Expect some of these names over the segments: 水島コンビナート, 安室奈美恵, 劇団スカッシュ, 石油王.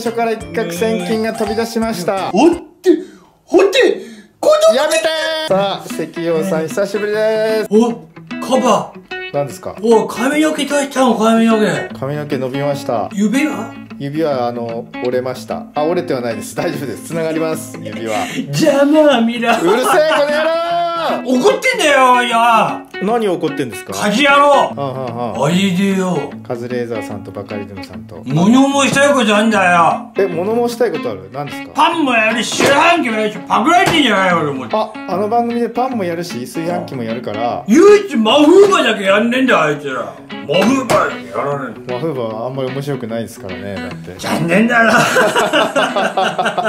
所から一攫千金が飛び出しました。おって、ほって、このやめてー。さあ、石陽さん久しぶりです。お、カバー。何ですか。お、髪の毛出したの、髪の毛。髪の毛伸びました。指は？指は折れました。あ、折れてはないです。大丈夫です。繋がります。指は。邪魔ミラ。うるせえこの野郎。怒ってんだよ、いや。何怒ってんですか。カジ野郎。あれでよ。カズレーザーさんとバカリズムさんと。物申したいことあんだよ。え、物申したいことある。何ですか。パンもやるし、炊飯器もやるし、パクられてんじゃないよ、俺も。あ、あの番組でパンもやるし、炊飯器もやるから。唯一マフーバだけやんねんだ、あいつら。マフーバだけやらねえ。マフーバはあんまり面白くないですからね、だって。残念だな。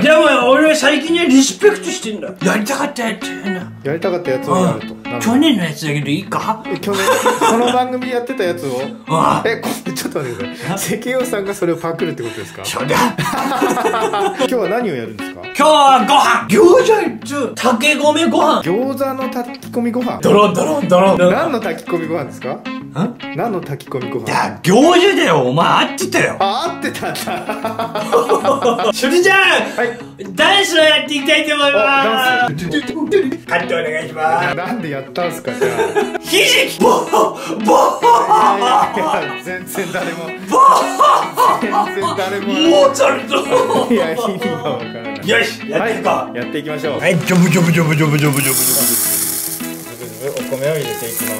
でも、俺は最近はリスペクトしてんだ。やりたかったやつやな。やりたかったやつをやると。去年のやつだけどいいか。去年その番組やってたやつを。え、ちょっと待ってください。石陽さんがそれをパクるってことですか。今日は何をやるんですか。今日はご飯。餃子炊き込みご飯。餃子の炊き込みご飯。ドロドロドロ。何の炊き込みご飯ですか。何の炊き込みご飯。いや、餃子だよ、お前合ってたよ。あ、合ってたんだ。それじゃあ、ダンスをやっていきたいと思います。カットお願いします。なんでやったんすか、じゃあ。ひじき。ボーボー。全然誰も。ボー。全然誰も。モーツァルト。いや、意味がわからない。よし、やっていこう。やっていきましょう。はい、ジョブジョブジョブジョブジョブジョブジョブ。お米を入れていきます。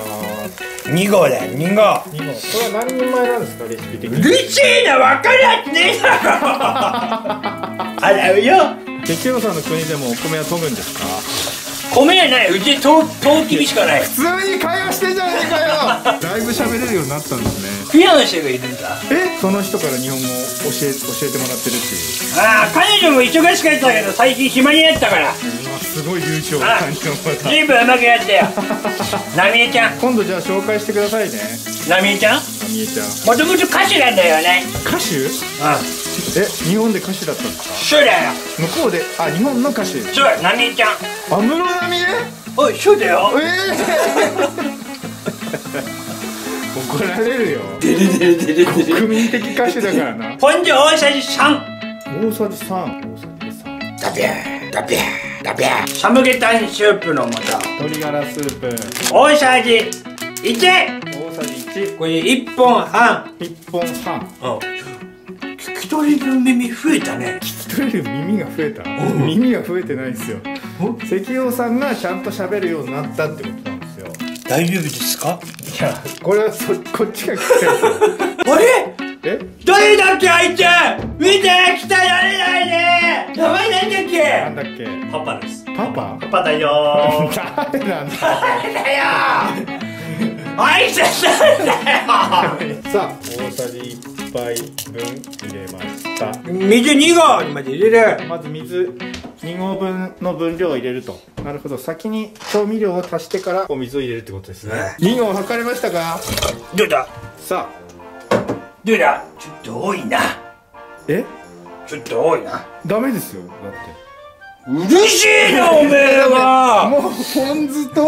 2合だよ、2合。これは何人前なんですか、レシピ的に。うるせえな、分かりゃしねえだろ。洗うよ。石陽さんの国でもお米は研ぐんですか。米じゃない、うちとうきびしかない。普通に会話してんじゃねえかよ。だいぶ喋れるようになったんですね。ピアノしてくれてんだ。え、その人から日本語教えてもらってるっていう。ああ、彼女も忙しかったけど最近暇になったから。すごい流暢な感じの声だ。随分うまくやったよ。ナミエちゃん、今度じゃあ紹介してくださいね。ナミエちゃん、ナミエちゃん、もともと歌手なんだよね。歌手？え、日本で歌手だったんですか。そうだよ。向こうで、あ、日本の歌手。そう、ナミエちゃん。安室奈美恵？おい、そうだよ。怒られるよ。でれでれでれでれ。国民的歌手だからな。本日大さじ3。大さじ3。大さじ3。だべー、だべー。サムゲタンスープの素、鶏ガラスープ大さじ1。大さじ1。これ1本半。1本半。聞き取れる耳増えたね。聞き取れる耳が増えた。耳が増えてないんですよ。石陽さんがちゃんと喋るようになったってことなんですよ。大丈夫ですか。いや、これはこっちが聞きたいです。あれ、え、誰だっけ、あいつ見て、来た、やれないで。名前なんだっけ。パパです。パパ。パパだよ。誰なんだ。誰だよ。あいつなんだよ。さあ、大さじ1杯分入れました。水2合まで入れる。まず水2合分の分量を入れると。なるほど、先に調味料を足してからお水を入れるってことですね。2合測れましたか。どうだ。さあ、どうだ。ちょっと多いな。え、ちょっと多いな。ダメですよ、だって。うるせえな、おめえは。もうポン酢と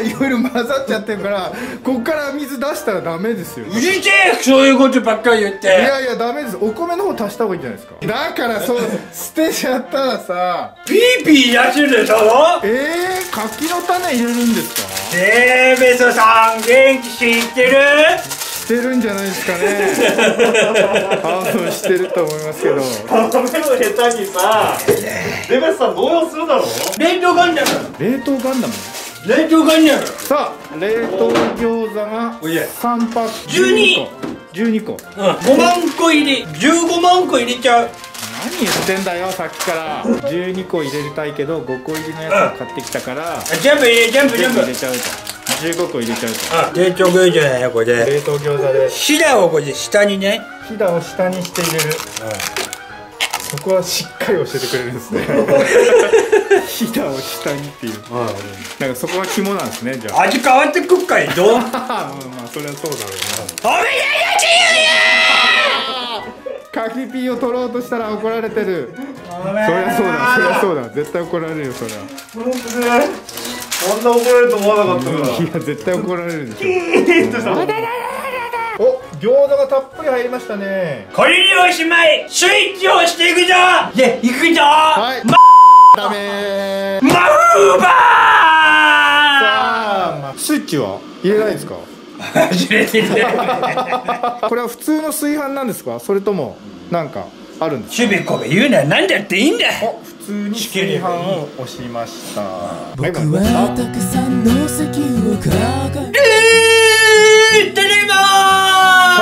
いろいろ混ざっちゃってるから、こっから水出したらダメですよ。うるせえ、そういうことばっかり言って。いやいや、ダメです。お米の方足した方がいいんじゃないですか。だからそう、捨てちゃったらさ、ピーピーやつでしょ。柿の種入れるんですか。ベソさん、元気してる？してるんじゃないですかね。多分してると思いますけど。食べるの下手にさ、レベスさん動揺するだろ。冷凍ガンダム。冷凍ガンダム。冷凍ガンダム。さあ、冷凍餃子が3パック。12個。5万個入り。15万個入れちゃう。何言ってんだよ、さっきから。12個入れたいけど、5個入りのやつ買ってきたから。全部入れちゃうと。15個入れちゃうと。冷凍餃子だよ、これで。冷凍餃子で。ひだをこれで下にね。ひだを下にして入れる。そこはしっかり教えてくれるんですね。ひだを下にっていう。なんかそこが肝なんですね、じゃあ。味変わってくっかい、どう。まあ、それはそうだろうな。おめでとう。柿ピーを取ろうとしたら怒られてる。そりゃそうだ、絶対怒られるよ、そりゃ。こんな怒られると思わなかったから。いや、絶対怒られるでしょ。お、餃子がたっぷり入りましたね。これにおしまい。スイッチを押していくぞ。いや、いくぞ。はい。ダメー。マウーバー。さあ、スイッチは入れないですか。入れてる。これは普通の炊飯なんですか、それとも、なんか。あるんです。ちびこべ言うな、なんだっていいんだ。普通に炊飯を押しました。僕はたくさんの石油を抱え。テレバー。さ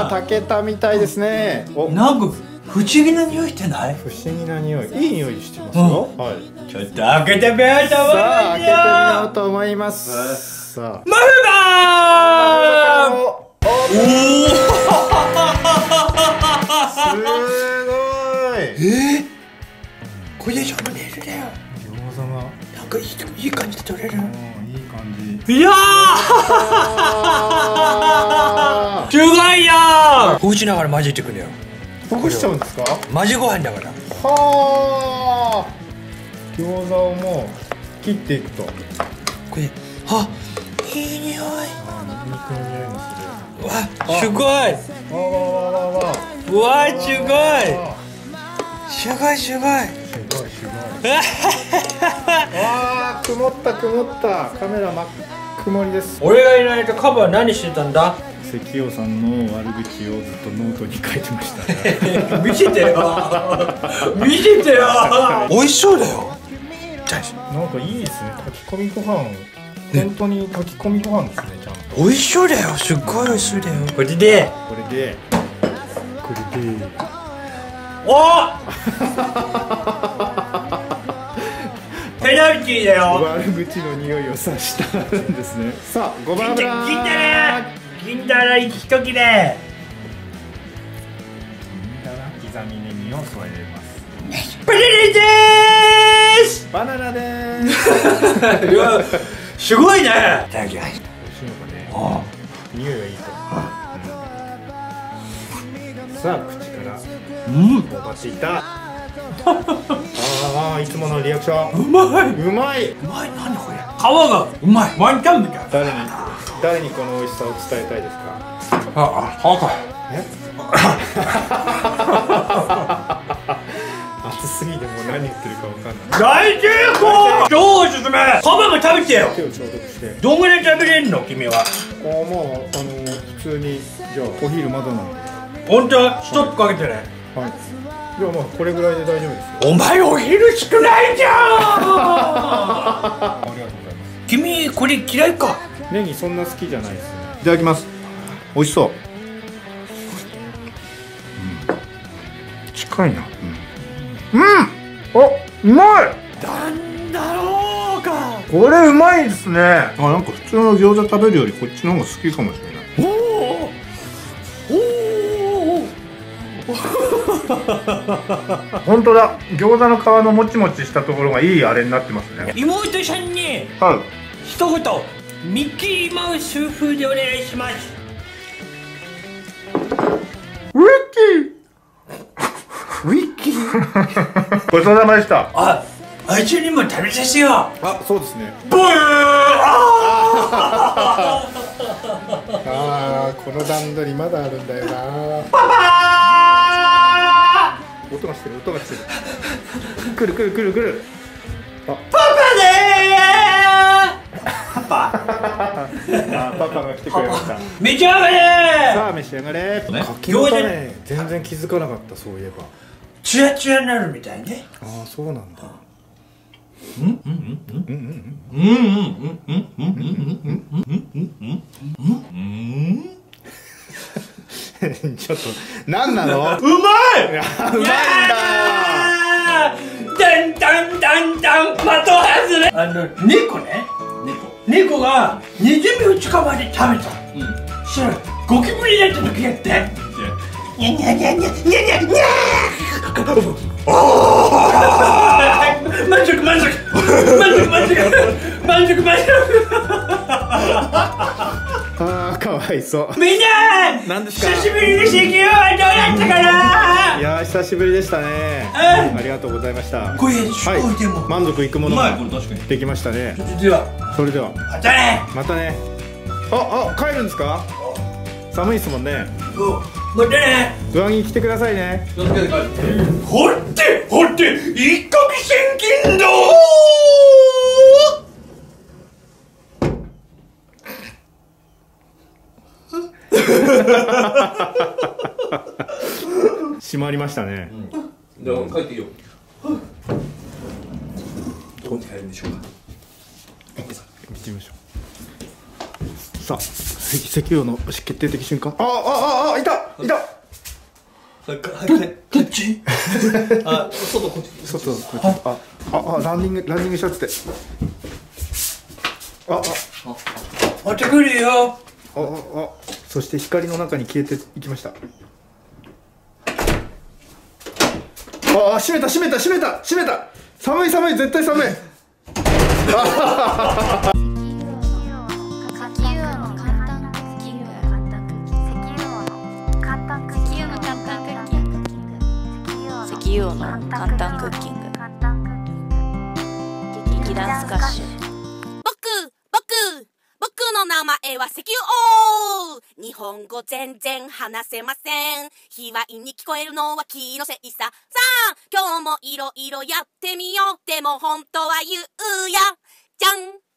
あ、炊けたみたいですね。なんか不思議な匂いしてない？不思議な匂い、いい匂いしてますよ。はい。ちょっと開けてみようと思います。さあ、開けてみようと思います。さあ。マフバー。すごい。これでしょ、これでだよ。餃子がなんかいい感じで取れる。いい感じ。いやー。すごいよ。こうしながら混ぜてくれよ。ほぐしちゃうんですか？混ぜご飯だから。はあ。餃子をもう切っていくと。これ、あ、いい匂い。わ、すごい。わ。うわー、すごいすごいすごいすごいすごい。ああ、曇った曇った。カメラ真っ曇りです。俺がいないとカバは何してたんだ。関尾さんの悪口をずっとノートに書いてました。見せてよ見せてよ。美味しそうだよ。なんかいいですね、炊き込みご飯。本当に炊き込みご飯ですね。ちゃんと美味しそうだよ。すっごい美味しそうだよ。これでこれでおペナルティーだよ。悪口の匂いをさしたんですね。さあ、ごま油。銀だら一切れ。銀だら刻みネギを添えます。バナナでーす。バナナでーす。いや、すごいね。いただきます。美味しいのかね。匂いがいいと。さあ、口から伸ばしていた。ああ、いつものリアクション。うまい、うまい、うまい。なんだこれ。皮がうまい。ワンちゃんみたい。誰にこの美味しさを伝えたいですか。あ、歯か。え？熱すぎてもう何言ってるかわかんない。大成功。超おすすめ。皮も食べてよ。どんぐらい食べれるの、君は。あ、まあ、普通に、じゃあ、お昼まだなんで。本当はストップかけてね。はい。いや、まあこれぐらいで大丈夫ですよ。お前お昼少ないじゃん。ありがとうございます。君これ嫌いか。ネギそんな好きじゃないですね。いただきます。美味しそう。うん、近いな。うん。うん、お、うまい。なんだろうか。これうまいですね。あ、なんか普通の餃子食べるよりこっちの方が好きかもしれない。本当だ、餃子の皮のもちもちしたところがいいあれになってますね。妹さんに一言、はい、ミッキーマウス風でお願いします。ウィッキーごちそうさまでした。あ、あいつにも食べさせよう。あ、そうですね。ブーあー、この段取りまだあるんだよな。パパー、音がしてる、音がしてる。くるくるくるくる。パパでー。パパが来てくれました。召し上がれ。さあ、召し上がれ。柿の種、全然気づかなかった、そういえば。チラチラになるみたいね。ああ、そうなんだ。うんうんうんうんうんうんうんうんうんうんうんうんうん。ちょっと、なんなの？うまい！うまいんだー！だんだんだんだん、的外れ！猫ね、猫がネズミを捕まえて食べた。そしたら、ゴキブリになった時やって。にゃにゃにゃにゃにゃにゃにゃー！満足満足！満足！ああ、かわいそう。みんな、なんですか、久しぶりの新規はどうだったかな。いや、久しぶりでしたね。ありがとうございました。これ、すごいでも満足いくものができましたね。それではまたね。またね。あ、帰るんですか。寒いっすもんね。そう、待ってね。上着着てくださいね。気をつけて帰って。ほってほって一攫千金だ。閉まりましたね。では帰っていいよ。どうやって帰るんでしょうか。見てみましょう。さあ、石油王の決定的瞬間。あああああ、いたいた。どっち？あ、外こっち。外こっち。ああ、ランニングシャツで。ああ、待ってくれよ。ああ、そして光の中に消えていきました。ああ、閉めた。寒い、絶対寒い。石油王の簡単クッキング。劇団スカッシュ。僕の名前は石油王。日本語全然話せません。卑猥に聞こえるのは気のせいさ。さあ、今日もいろいろやってみよう。でも本当は言うや。じゃん。